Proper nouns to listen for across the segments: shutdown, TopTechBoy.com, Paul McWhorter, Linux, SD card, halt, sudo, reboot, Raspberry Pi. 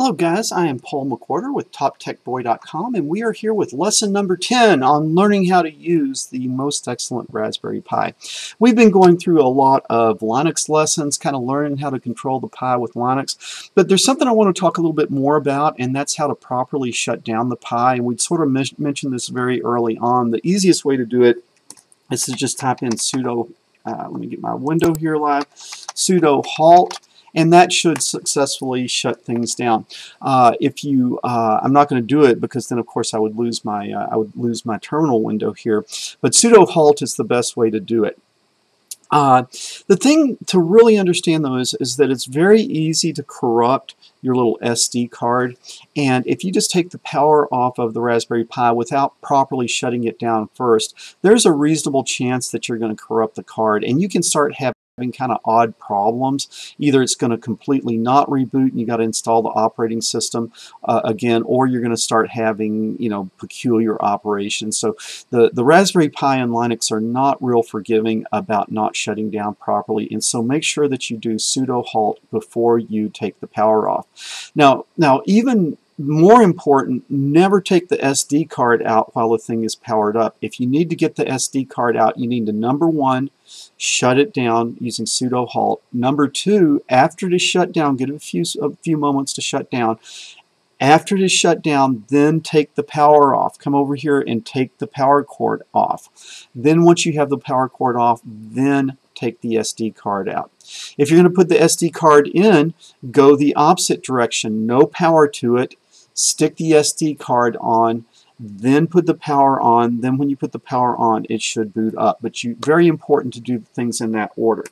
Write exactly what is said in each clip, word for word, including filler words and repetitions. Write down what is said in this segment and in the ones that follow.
Hello guys, I am Paul McWhorter with Top Tech Boy dot com, and we are here with lesson number ten on learning how to use the most excellent Raspberry Pi. We've been going through a lot of Linux lessons, kind of learning how to control the Pi with Linux, but there's something I want to talk a little bit more about, and that's how to properly shut down the Pi, and we sort of mentioned this very early on. The easiest way to do it is to just type in sudo, uh, let me get my window here live, sudo halt, and that should successfully shut things down. Uh, if you, uh, I'm not going to do it because then, of course, I would lose my, uh, I would lose my terminal window here. But sudo halt is the best way to do it. Uh, the thing to really understand, though, is, is that it's very easy to corrupt your little S D card, and if you just take the power off of the Raspberry Pi without properly shutting it down first, there's a reasonable chance that you're going to corrupt the card, and you can start having kind of odd problems. Either it's going to completely not reboot and you got to install the operating system uh, again, or you're going to start having, you know, peculiar operations. So the, the Raspberry Pi and Linux are not real forgiving about not shutting down properly, and so make sure that you do sudo halt before you take the power off. Now, now even more important, never take the S D card out while the thing is powered up. If you need to get the S D card out, you need to, number one, shut it down using sudo halt. Number two, after it is shut down, give it a few, a few moments to shut down. After it is shut down, then take the power off. Come over here and take the power cord off. Then once you have the power cord off, then take the S D card out. If you're going to put the S D card in, go the opposite direction. No power to it. Stick the S D card on, then put the power on, then when you put the power on, it should boot up. But you, very important to do things in that order.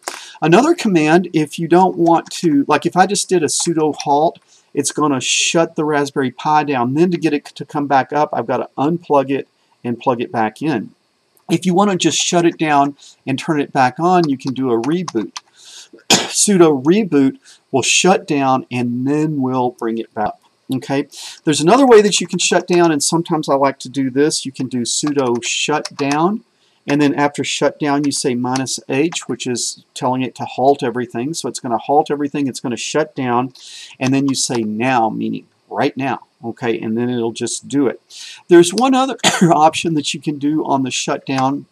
Another command, if you don't want to, like if I just did a sudo halt, it's going to shut the Raspberry Pi down. Then to get it to come back up, I've got to unplug it and plug it back in. If you want to just shut it down and turn it back on, you can do a reboot. Sudo reboot will shut down and then we'll bring it back. Okay, there's another way that you can shut down, and sometimes I like to do this. You can do sudo shutdown, and then after shutdown you say minus H, which is telling it to halt everything. So it's going to halt everything, it's going to shut down, and then you say now, meaning right now. Okay, and then it'll just do it. There's one other option that you can do on the shutdown,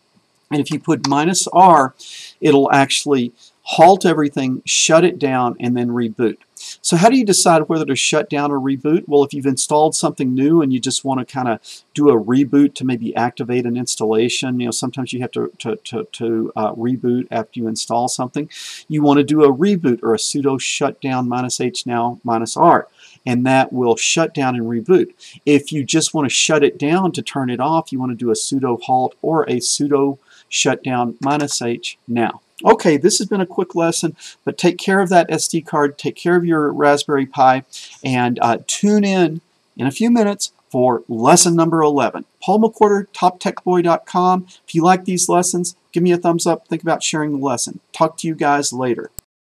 and if you put minus R, it'll actually halt everything, shut it down, and then reboot. So how do you decide whether to shut down or reboot? Well, if you've installed something new and you just want to kind of do a reboot to maybe activate an installation, you know, sometimes you have to, to, to, to uh, reboot after you install something. You want to do a reboot or a sudo shutdown minus H now minus R, and that will shut down and reboot. If you just want to shut it down to turn it off, you want to do a sudo halt or a sudo shutdown minus H now. Okay, this has been a quick lesson, but take care of that S D card, take care of your Raspberry Pi, and uh, tune in in a few minutes for lesson number eleven. Paul McWhorter, Top Tech Boy dot com. If you like these lessons, give me a thumbs up. Think about sharing the lesson. Talk to you guys later.